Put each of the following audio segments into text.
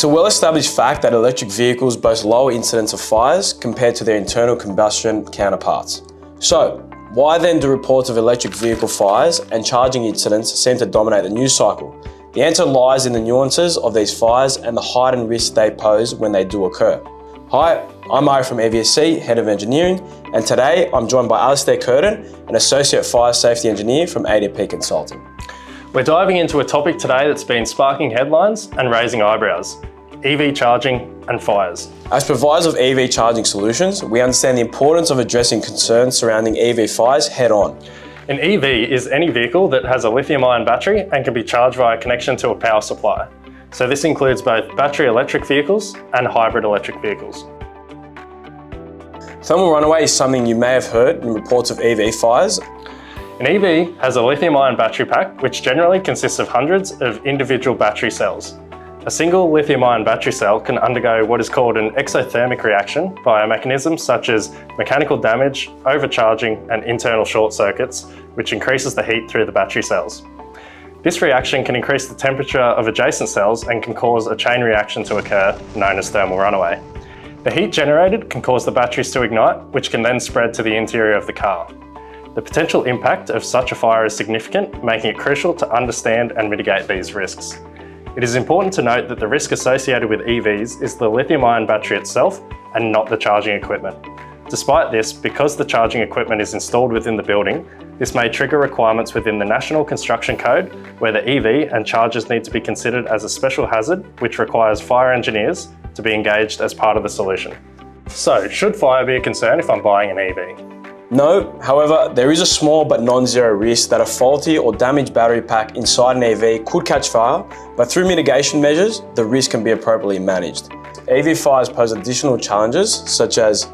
It's a well-established fact that electric vehicles boast lower incidence of fires compared to their internal combustion counterparts. So, why then do reports of electric vehicle fires and charging incidents seem to dominate the news cycle? The answer lies in the nuances of these fires and the heightened risks they pose when they do occur. Hi, I'm Ari from EVSC, Head of Engineering, and today I'm joined by Alastair Curtin, an Associate Fire Safety Engineer from ADP Consulting. We're diving into a topic today that's been sparking headlines and raising eyebrows: EV charging and fires. As providers of EV charging solutions, we understand the importance of addressing concerns surrounding EV fires head-on. An EV is any vehicle that has a lithium-ion battery and can be charged via connection to a power supply. So this includes both battery electric vehicles and hybrid electric vehicles. Thermal runaway is something you may have heard in reports of EV fires. An EV has a lithium-ion battery pack, which generally consists of hundreds of individual battery cells. A single lithium-ion battery cell can undergo what is called an exothermic reaction via mechanisms such as mechanical damage, overcharging, and internal short circuits, which increases the heat through the battery cells. This reaction can increase the temperature of adjacent cells and can cause a chain reaction to occur, known as thermal runaway. The heat generated can cause the batteries to ignite, which can then spread to the interior of the car. The potential impact of such a fire is significant, making it crucial to understand and mitigate these risks. It is important to note that the risk associated with EVs is the lithium-ion battery itself and not the charging equipment. Despite this, because the charging equipment is installed within the building, this may trigger requirements within the National Construction Code, where the EV and chargers need to be considered as a special hazard, which requires fire engineers to be engaged as part of the solution. So, should fire be a concern if I'm buying an EV? No, however, there is a small but non-zero risk that a faulty or damaged battery pack inside an EV could catch fire, but through mitigation measures, the risk can be appropriately managed. EV fires pose additional challenges, such as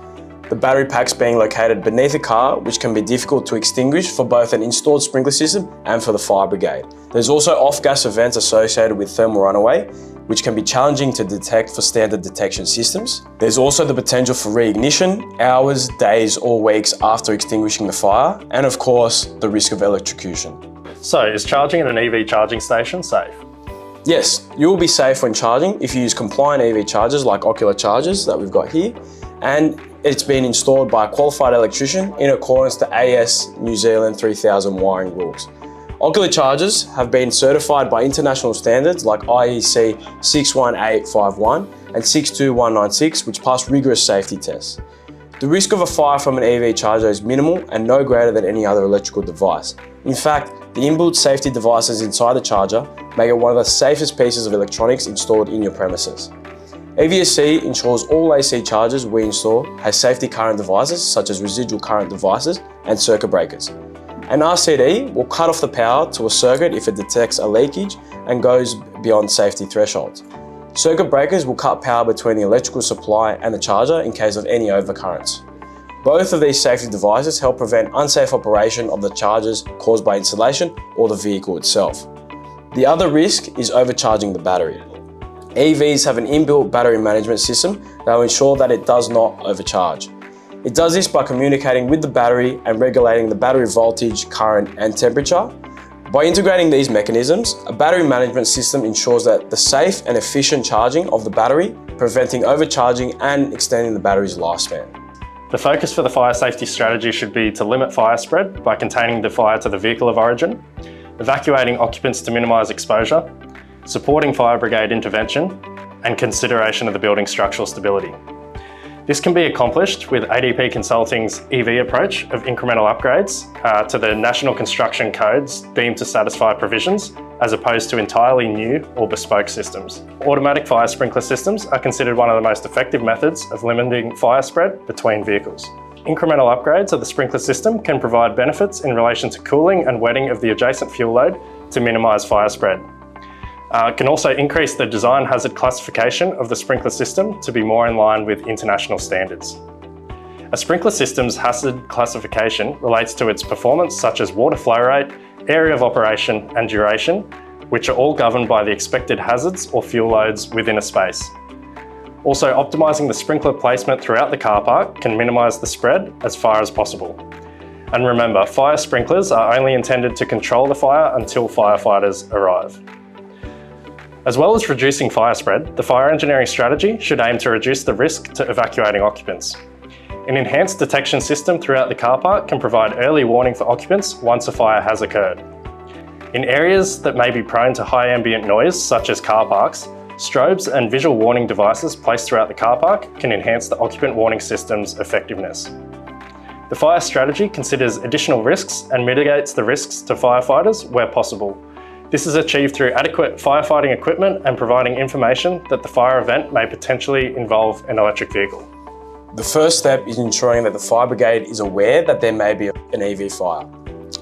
the battery packs being located beneath a car, which can be difficult to extinguish for both an installed sprinkler system and for the fire brigade. There's also off-gas events associated with thermal runaway, which can be challenging to detect for standard detection systems. There's also the potential for reignition, hours, days, or weeks after extinguishing the fire, and of course, the risk of electrocution. So, is charging at an EV charging station safe? Yes, you will be safe when charging if you use compliant EV chargers like Ocular chargers that we've got here, and it's been installed by a qualified electrician in accordance to AS New Zealand 3000 wiring rules. Ocular chargers have been certified by international standards like IEC 61851 and 62196, which pass rigorous safety tests. The risk of a fire from an EV charger is minimal and no greater than any other electrical device. In fact, the inbuilt safety devices inside the charger make it one of the safest pieces of electronics installed in your premises. EVSC ensures all AC chargers we install has safety current devices such as residual current devices and circuit breakers. An RCD will cut off the power to a circuit if it detects a leakage and goes beyond safety thresholds. Circuit breakers will cut power between the electrical supply and the charger in case of any overcurrents. Both of these safety devices help prevent unsafe operation of the chargers caused by installation or the vehicle itself. The other risk is overcharging the battery. EVs have an inbuilt battery management system that will ensure that it does not overcharge. It does this by communicating with the battery and regulating the battery voltage, current, and temperature. By integrating these mechanisms, a battery management system ensures that the safe and efficient charging of the battery, preventing overcharging and extending the battery's lifespan. The focus for the fire safety strategy should be to limit fire spread by containing the fire to the vehicle of origin, evacuating occupants to minimise exposure, supporting fire brigade intervention, and consideration of the building's structural stability. This can be accomplished with ADP Consulting's EV approach of incremental upgrades to the National Construction Codes deemed to satisfy provisions, as opposed to entirely new or bespoke systems. Automatic fire sprinkler systems are considered one of the most effective methods of limiting fire spread between vehicles. Incremental upgrades of the sprinkler system can provide benefits in relation to cooling and wetting of the adjacent fuel load to minimise fire spread. It can also increase the design hazard classification of the sprinkler system to be more in line with international standards. A sprinkler system's hazard classification relates to its performance, such as water flow rate, area of operation, and duration, which are all governed by the expected hazards or fuel loads within a space. Also, optimising the sprinkler placement throughout the car park can minimise the spread as far as possible. And remember, fire sprinklers are only intended to control the fire until firefighters arrive. As well as reducing fire spread, the fire engineering strategy should aim to reduce the risk to evacuating occupants. An enhanced detection system throughout the car park can provide early warning for occupants once a fire has occurred. In areas that may be prone to high ambient noise, such as car parks, strobes and visual warning devices placed throughout the car park can enhance the occupant warning system's effectiveness. The fire strategy considers additional risks and mitigates the risks to firefighters where possible. This is achieved through adequate firefighting equipment and providing information that the fire event may potentially involve an electric vehicle. The first step is ensuring that the fire brigade is aware that there may be an EV fire.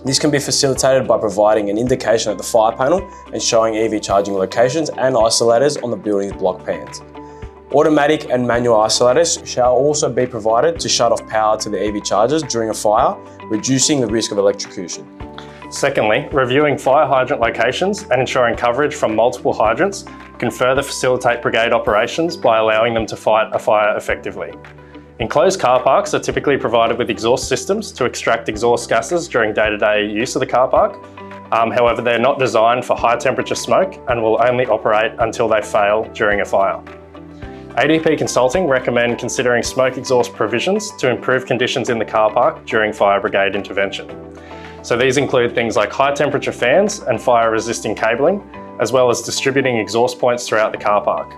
This can be facilitated by providing an indication at the fire panel and showing EV charging locations and isolators on the building's block pans. Automatic and manual isolators shall also be provided to shut off power to the EV chargers during a fire, reducing the risk of electrocution. Secondly, reviewing fire hydrant locations and ensuring coverage from multiple hydrants can further facilitate brigade operations by allowing them to fight a fire effectively. Enclosed car parks are typically provided with exhaust systems to extract exhaust gases during day-to-day use of the car park. However, they're not designed for high temperature smoke and will only operate until they fail during a fire. ADP Consulting recommend considering smoke exhaust provisions to improve conditions in the car park during fire brigade intervention. So these include things like high temperature fans and fire resisting cabling, as well as distributing exhaust points throughout the car park.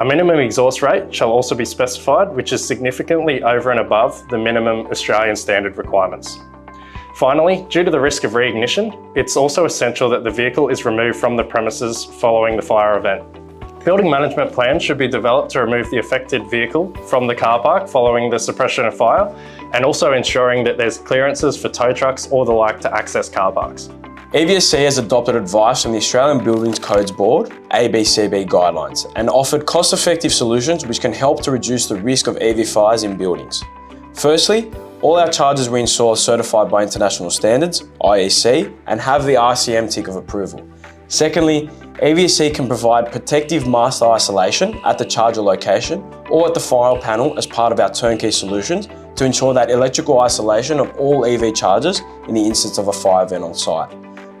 A minimum exhaust rate shall also be specified, which is significantly over and above the minimum Australian standard requirements. Finally, due to the risk of reignition, it's also essential that the vehicle is removed from the premises following the fire event. Building management plans should be developed to remove the affected vehicle from the car park following the suppression of fire, and also ensuring that there's clearances for tow trucks or the like to access car parks. EVSC has adopted advice from the Australian Buildings Codes Board ABCB guidelines and offered cost-effective solutions which can help to reduce the risk of EV fires in buildings. Firstly, all our chargers we install are certified by international standards, IEC, and have the RCM tick of approval. Secondly, EVSC can provide protective master isolation at the charger location or at the fire panel as part of our turnkey solutions to ensure that electrical isolation of all EV chargers in the instance of a fire event on site.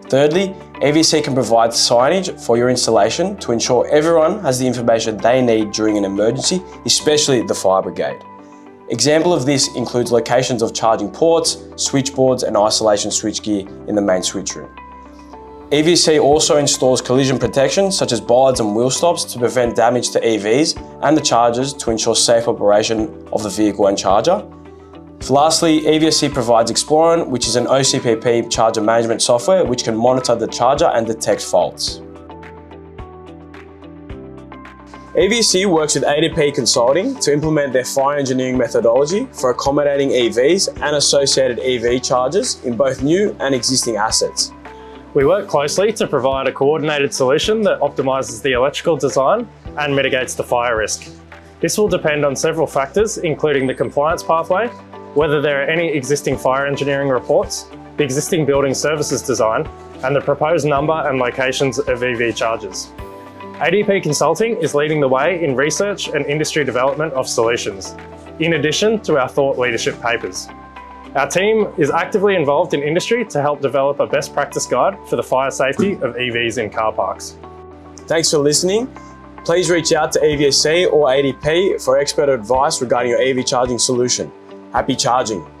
Thirdly, EVSC can provide signage for your installation to ensure everyone has the information they need during an emergency, especially the fire brigade. Example of this includes locations of charging ports, switchboards and isolation switchgear in the main switch room. EVSC also installs collision protection such as bollards and wheel stops to prevent damage to EVs and the chargers to ensure safe operation of the vehicle and charger. Lastly, EVSC provides Explorer, which is an OCPP charger management software which can monitor the charger and detect faults. EVSC works with ADP Consulting to implement their fire engineering methodology for accommodating EVs and associated EV chargers in both new and existing assets. We work closely to provide a coordinated solution that optimises the electrical design and mitigates the fire risk. This will depend on several factors, including the compliance pathway, whether there are any existing fire engineering reports, the existing building services design, and the proposed number and locations of EV chargers. ADP Consulting is leading the way in research and industry development of solutions, in addition to our thought leadership papers. Our team is actively involved in industry to help develop a best practice guide for the fire safety of EVs in car parks. Thanks for listening. Please reach out to EVSC or ADP for expert advice regarding your EV charging solution. Happy charging!